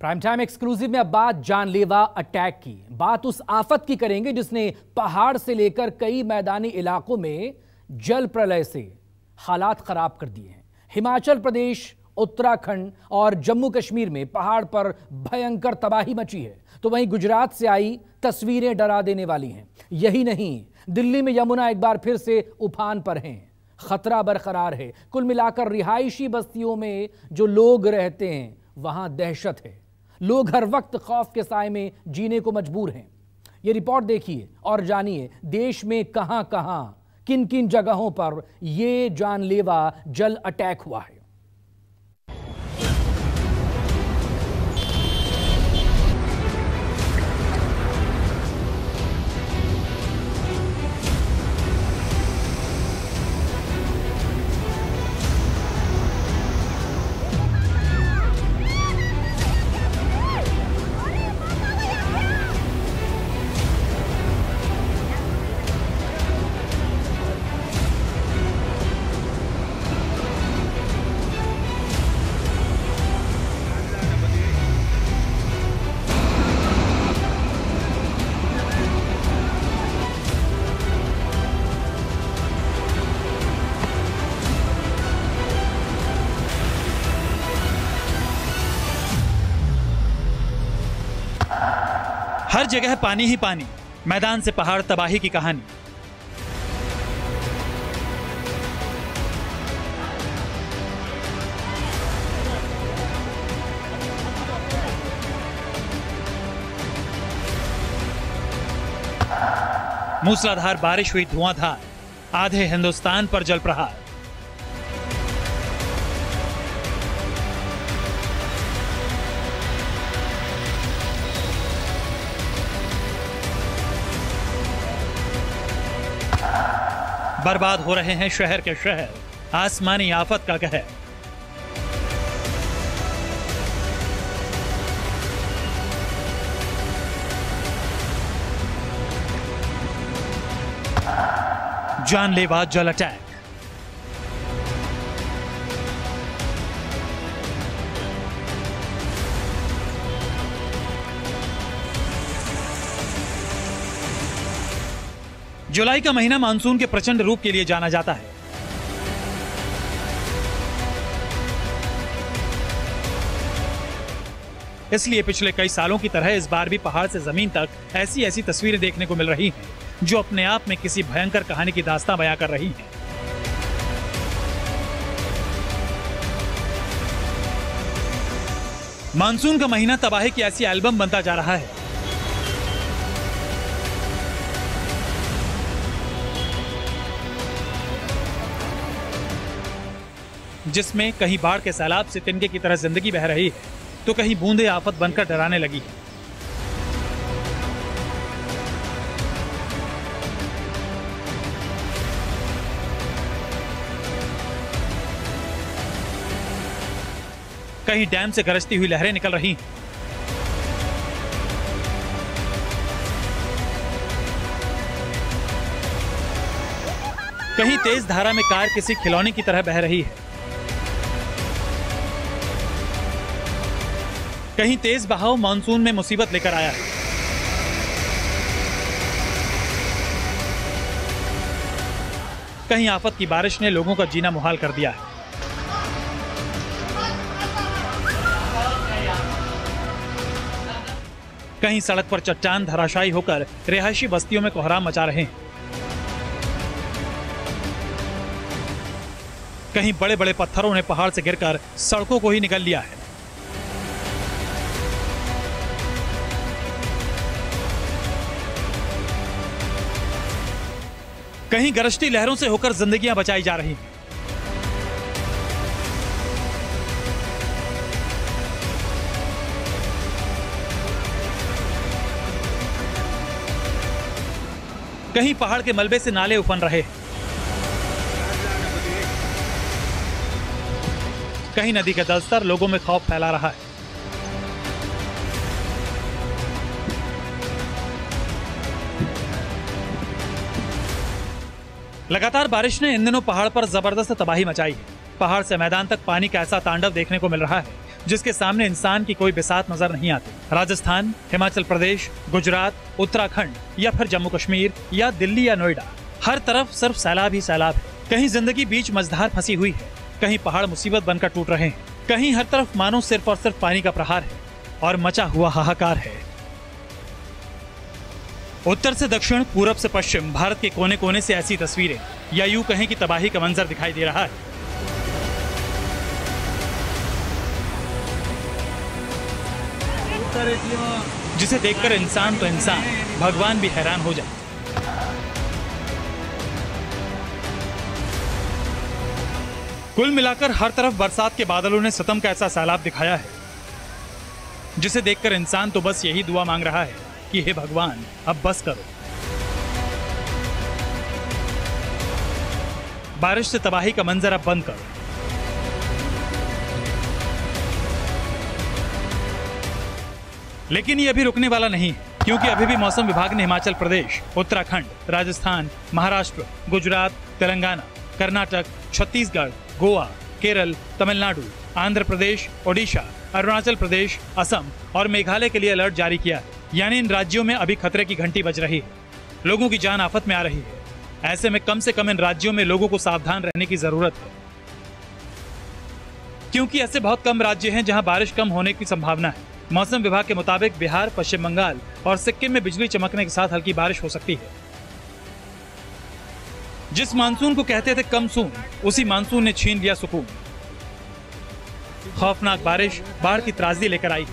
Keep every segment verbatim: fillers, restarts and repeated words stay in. Prime time exclusive में अब बात जानलेवा अटैक की। बात उस आफत की करेंगे जिसने पहाड़ से लेकर कई मैदानी इलाकों में जल प्रलय से हालात खराब कर दिए हैं। हिमाचल प्रदेश, उत्तराखंड और जम्मू कश्मीर में पहाड़ पर भयंकर तबाही मची है, तो वहीं गुजरात से आई तस्वीरें डरा देने वाली हैं। यही नहीं, दिल्ली में यमुना एक बार फिर से उफान पर हैं, खतरा बरकरार है। कुल मिलाकर रिहायशी बस्तियों में जो लोग रहते हैं वहां दहशत है। लोग हर वक्त खौफ के साए में जीने को मजबूर हैं। ये रिपोर्ट देखिए और जानिए देश में कहां कहां, किन किन जगहों पर ये जानलेवा जल अटैक हुआ है। हर जगह पानी ही पानी, मैदान से पहाड़ तबाही की कहानी। मूसलाधार बारिश हुई धुआंधार, आधे हिंदुस्तान पर जल प्रहार। बर्बाद हो रहे हैं शहर के शहर, आसमानी आफत का कहर। जानलेवा जल अटैक। जुलाई का महीना मानसून के प्रचंड रूप के लिए जाना जाता है। इसलिए पिछले कई सालों की तरह इस बार भी पहाड़ से जमीन तक ऐसी ऐसी तस्वीरें देखने को मिल रही हैं जो अपने आप में किसी भयंकर कहानी की दास्तां बयां कर रही हैं। मानसून का महीना तबाही की ऐसी एल्बम बनता जा रहा है। जिसमें कहीं बाढ़ के सैलाब से तिनके की तरह जिंदगी बह रही है, तो कहीं बूंदे आफत बनकर डराने लगी है। कहीं डैम से गरजती हुई लहरें निकल रही हैं। कहीं तेज धारा में कार किसी खिलौने की तरह बह रही है। कहीं तेज बहाव मानसून में मुसीबत लेकर आया है। कहीं आफत की बारिश ने लोगों का जीना मुहाल कर दिया है। कहीं सड़क पर चट्टान धराशायी होकर रिहायशी बस्तियों में कोहराम मचा रहे हैं। कहीं बड़े बड़े पत्थरों ने पहाड़ से गिरकर सड़कों को ही निगल लिया है। कहीं गरजती लहरों से होकर जिंदगियां बचाई जा रही हैं। कहीं पहाड़ के मलबे से नाले उफन रहे हैं। कहीं नदी का जलस्तर लोगों में खौफ फैला रहा है। लगातार बारिश ने इन दिनों पहाड़ पर जबरदस्त तबाही मचाई है। पहाड़ से मैदान तक पानी का ऐसा तांडव देखने को मिल रहा है जिसके सामने इंसान की कोई बिसात नजर नहीं आती। राजस्थान, हिमाचल प्रदेश, गुजरात, उत्तराखंड या फिर जम्मू कश्मीर या दिल्ली या नोएडा, हर तरफ सिर्फ सैलाब ही सैलाब है। कहीं जिंदगी बीच मझधार फंसी हुई है, कहीं पहाड़ मुसीबत बनकर टूट रहे हैं, कहीं हर तरफ मानो सिर्फ और सिर्फ पानी का प्रहार है और मचा हुआ हाहाकार है। उत्तर से दक्षिण, पूरब से पश्चिम, भारत के कोने कोने से ऐसी तस्वीरें या यूं कहें कि तबाही का मंजर दिखाई दे रहा है। जिसे देखकर इंसान तो इंसान, भगवान भी हैरान हो जाए। कुल मिलाकर हर तरफ बरसात के बादलों ने सितम का ऐसा सैलाब दिखाया है जिसे देखकर इंसान तो बस यही दुआ मांग रहा है कि हे भगवान, अब बस करो, बारिश से तबाही का मंजर अब बंद करो। लेकिन ये अभी रुकने वाला नहीं, क्योंकि अभी भी मौसम विभाग ने हिमाचल प्रदेश, उत्तराखंड, राजस्थान, महाराष्ट्र, गुजरात, तेलंगाना, कर्नाटक, छत्तीसगढ़, गोवा, केरल, तमिलनाडु, आंध्र प्रदेश, ओडिशा, अरुणाचल प्रदेश, असम और मेघालय के लिए अलर्ट जारी किया है। यानी इन राज्यों में अभी खतरे की घंटी बज रही है, लोगों की जान आफत में आ रही है। ऐसे में कम से कम इन राज्यों में लोगों को सावधान रहने की जरूरत है, क्योंकि ऐसे बहुत कम राज्य हैं जहां बारिश कम होने की संभावना है। मौसम विभाग के मुताबिक बिहार, पश्चिम बंगाल और सिक्किम में बिजली चमकने के साथ हल्की बारिश हो सकती है। जिस मानसून को कहते थे कमसून, उसी मानसून ने छीन लिया सुकून। खौफनाक बारिश बाढ़ की त्रासदी लेकर आई,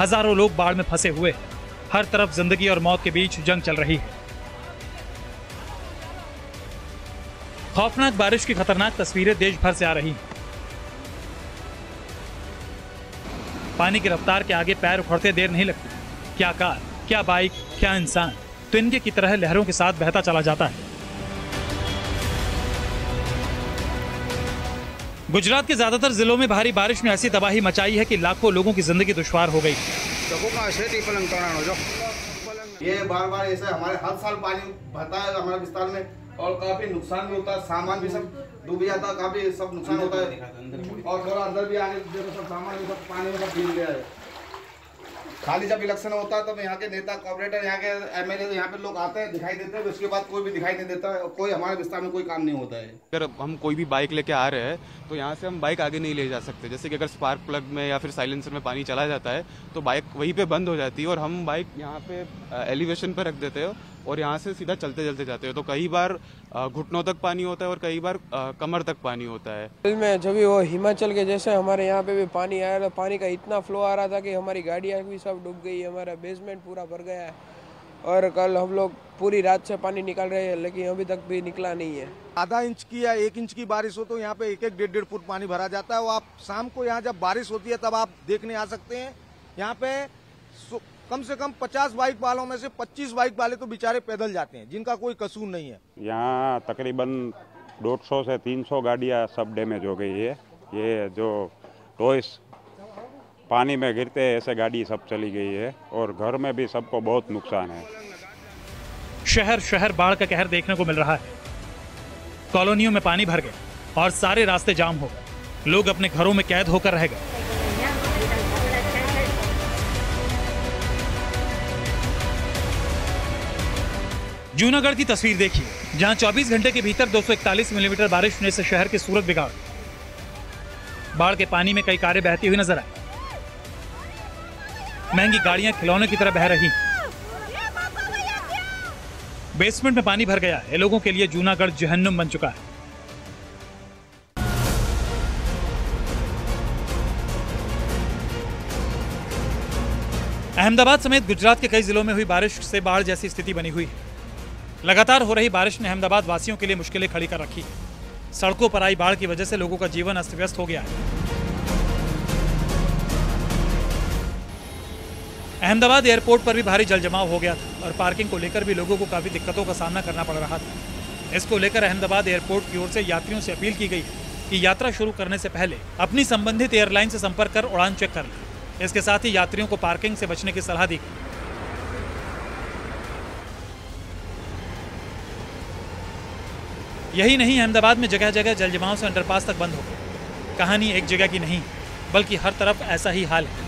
हजारों लोग बाढ़ में फंसे हुए हैं। हर तरफ जिंदगी और मौत के बीच जंग चल रही है। खौफनाक बारिश की खतरनाक तस्वीरें देश भर से आ रही हैं। पानी की रफ्तार के आगे पैर उखड़ते देर नहीं लगती। क्या कार, क्या बाइक, क्या इंसान, तो इनके की तरह लहरों के साथ बहता चला जाता है। गुजरात के ज्यादातर जिलों में भारी बारिश ने ऐसी तबाही मचाई है कि लाखों लोगों की जिंदगी दुश्वार हो गई। ये बार बार ऐसा हमारे हर साल पानी भरता है हमारे विस्तार में और काफी नुकसान भी होता है, सामान भी सब डूब जाता है, काफी सब नुकसान होता है और थोड़ा अंदर भी आने देखो सब सामान भी सब पानी में सब भीग गया है। खाली जब इलेक्शन होता है तो यहाँ के नेता, कॉर्पोरेटर, यहाँ के एम एल ए, यहाँ पे लोग आते हैं, दिखाई देते हैं, उसके बाद कोई भी दिखाई नहीं देता है, कोई हमारे विस्तार में कोई काम नहीं होता है। अगर हम कोई भी बाइक लेके आ रहे हैं तो यहाँ से हम बाइक आगे नहीं ले जा सकते। जैसे कि अगर स्पार्क प्लग में या फिर साइलेंसर में पानी चला जाता है तो बाइक वहीं पे बंद हो जाती है और हम बाइक यहाँ पे एलिवेशन पे रख देते हो और यहाँ से सीधा चलते चलते जाते हो, तो कई बार घुटनों तक पानी होता है और कई बार कमर तक पानी होता है। में जब भी वो हिमाचल के जैसे हमारे यहाँ पे भी पानी आया तो पानी का इतना फ्लो आ रहा था कि हमारी गाड़ियाँ भी सब डूब गई, हमारा बेसमेंट पूरा भर गया है और कल हम लोग पूरी रात से पानी निकाल रहे हैं लेकिन अभी तक भी निकला नहीं है। आधा इंच की या एक इंच की बारिश हो तो यहाँ पे एक एक डेढ़ डेढ़ फुट पानी भरा जाता है। वो आप शाम को यहाँ जब बारिश होती है तब आप देखने आ सकते हैं। यहाँ पे कम से कम पचास बाइक वालों में से पच्चीस बाइक वाले तो बेचारे पैदल जाते हैं जिनका कोई कसूर नहीं है। यहाँ तकरीबन डेढ़ सौ से तीन सौ गाड़ियाँ सब डैमेज हो गई है। ये जो टॉयस पानी में गिरते हैं ऐसे गाड़ी सब चली गई है और घर में भी सबको बहुत नुकसान है। शहर शहर बाढ़ का कहर देखने को मिल रहा है। कॉलोनियों में पानी भर गया और सारे रास्ते जाम हो गए, लोग अपने घरों में कैद होकर रह गए। जूनागढ़ की तस्वीर देखिए, जहां चौबीस घंटे के भीतर दो सौ इकतालीस मिलीमीटर बारिश होने से शहर की सूरत बिगाड़ गई। बाढ़ के पानी में कई कारें बहती हुई नजर आई, महंगी गाड़ियां खिलौने की तरह बह रही, बेसमेंट में पानी भर गया है। लोगों के लिए जूनागढ़ जहन्नुम बन चुका है। अहमदाबाद समेत गुजरात के कई जिलों में हुई बारिश से बाढ़ जैसी स्थिति बनी हुई है। लगातार हो रही बारिश ने अहमदाबाद वासियों के लिए मुश्किलें खड़ी कर रखी। सड़कों पर आई बाढ़ की वजह से लोगों का जीवन अस्त व्यस्त हो गया है। अहमदाबाद एयरपोर्ट पर भी भारी जलजमाव हो गया था और पार्किंग को लेकर भी लोगों को काफी दिक्कतों का सामना करना पड़ रहा था। इसको लेकर अहमदाबाद एयरपोर्ट की ओर से यात्रियों से अपील की गई कि यात्रा शुरू करने से पहले अपनी संबंधित एयरलाइन से संपर्क कर उड़ान चेक कर लें। इसके साथ ही यात्रियों को पार्किंग से बचने की सलाह दी गई। यही नहीं, अहमदाबाद में जगह जगह जलजमाव से अंडरपास तक बंद हो गए। कहानी एक जगह की नहीं बल्कि हर तरफ ऐसा ही हाल है।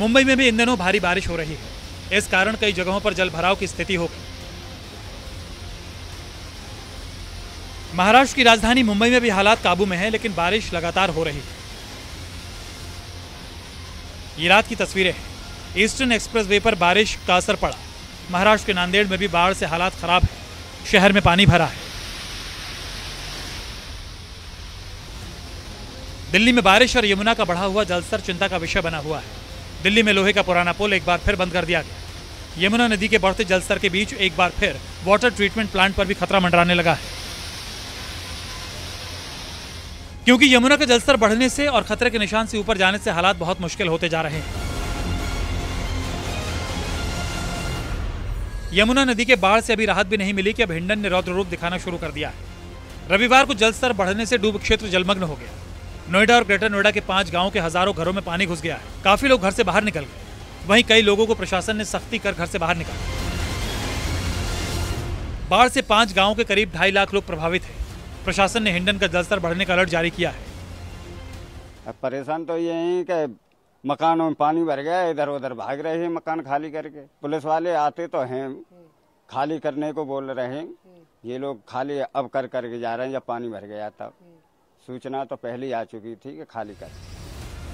मुंबई में भी इन दिनों भारी बारिश हो रही है, इस कारण कई जगहों पर जलभराव की स्थिति होगी। महाराष्ट्र की राजधानी मुंबई में भी हालात काबू में हैं, लेकिन बारिश लगातार हो रही है। ये रात की तस्वीरें हैं। ईस्टर्न एक्सप्रेसवे पर बारिश का असर पड़ा। महाराष्ट्र के नांदेड़ में भी बाढ़ से हालात खराब है, शहर में पानी भरा है। दिल्ली में बारिश और यमुना का बढ़ा हुआ जलस्तर चिंता का विषय बना हुआ है। दिल्ली में लोहे का पुराना पुल एक बार फिर बंद कर दिया गया। यमुना नदी के बढ़ते जलस्तर के बीच एक बार फिर वाटर ट्रीटमेंट प्लांट पर भी खतरा मंडराने लगा है, क्योंकि यमुना का जलस्तर बढ़ने से और खतरे के निशान से ऊपर जाने से हालात बहुत मुश्किल होते जा रहे हैं। यमुना नदी के बाढ़ से अभी राहत भी नहीं मिली कि अब हिंडन ने रौद्र रूप दिखाना शुरू कर दिया है। रविवार को जलस्तर बढ़ने से डूब क्षेत्र जलमग्न हो गया। नोएडा और ग्रेटर नोएडा के पांच गांवों के हजारों घरों में पानी घुस गया है। काफी लोग घर से बाहर निकल गए, वहीं कई लोगों को प्रशासन ने सख्ती कर घर से बाहर निकाला। बाढ़ से पांच गांवों के करीब ढाई लाख लोग प्रभावित हैं। प्रशासन ने हिंडन का जलस्तर बढ़ने का अलर्ट जारी किया है। परेशान तो ये है कि मकानों में पानी भर गया, इधर उधर भाग रहे हैं मकान खाली करके। पुलिस वाले आते तो हैं, खाली करने को बोल रहे हैं, ये लोग खाली अब कर करके जा रहे हैं। जब पानी भर गया तब सूचना तो पहले ही आ चुकी थी कि खाली कर।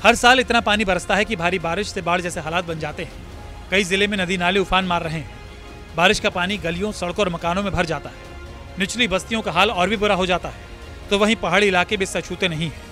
हर साल इतना पानी बरसता है कि भारी बारिश से बाढ़ जैसे हालात बन जाते हैं। कई जिले में नदी नाले उफान मार रहे हैं। बारिश का पानी गलियों, सड़कों और मकानों में भर जाता है। निचली बस्तियों का हाल और भी बुरा हो जाता है, तो वहीं पहाड़ी इलाके भी इससे अछूते नहीं है।